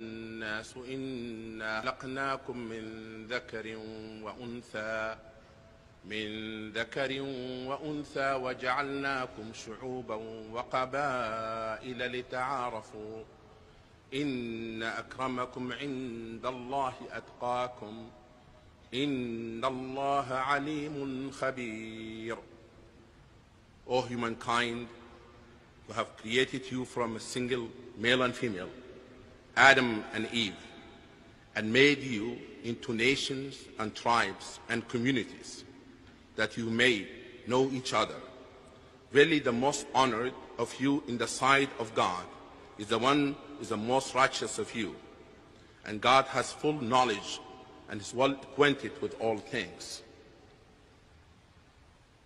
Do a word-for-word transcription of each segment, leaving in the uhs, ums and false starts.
الناس إنا خلقناكم من ذكر وأنثى من ذكر وأنثى وجعلناكم شعوبا وقبائل لتعارفوا إن أكرمكم عند الله أتقاكم إن الله عليم خبير. O humankind, who have created you from a single male and female, Adam and Eve, and made you into nations and tribes and communities, that you may know each other. Really, the most honored of you in the sight of God is the one is the most righteous of you, and God has full knowledge and is well acquainted with all things.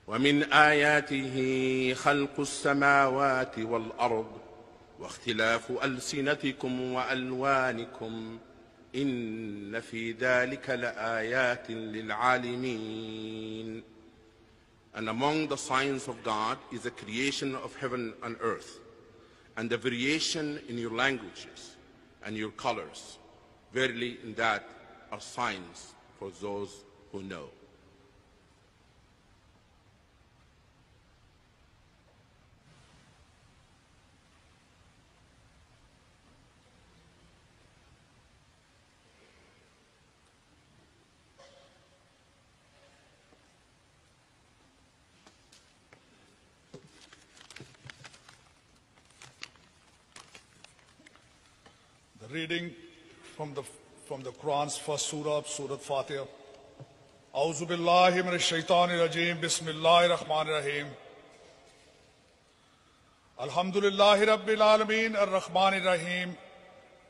وَمِنْ آيَاتِهِ خَلْقُ السَّمَاوَاتِ وَالْأَرْضِ واختلاف ألسنتكم وألوانكم إن في ذلك لآيات للعالمين. And among the signs of God is the creation of heaven and earth, and the variation in your languages and your colors. Verily, in that are signs for those who know. Reading from the from the Quran's first surah, Surah Fatiha. Auzubillahi ash-shaytanirajim, bismillahir rahmanir rahim. Alhamdulillahi rabbil alameen, ar-rahmanir rahim.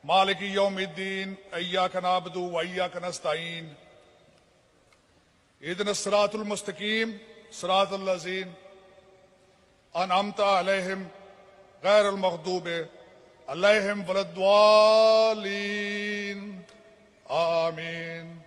Maliki yawmiddin, ayyakan abdu wa ayyakan astayin. Idna siratul mustaqeem, siratul l-azim, an-amta alayhim, ghayr al-maghdoob alayhim waladwalin. Amen.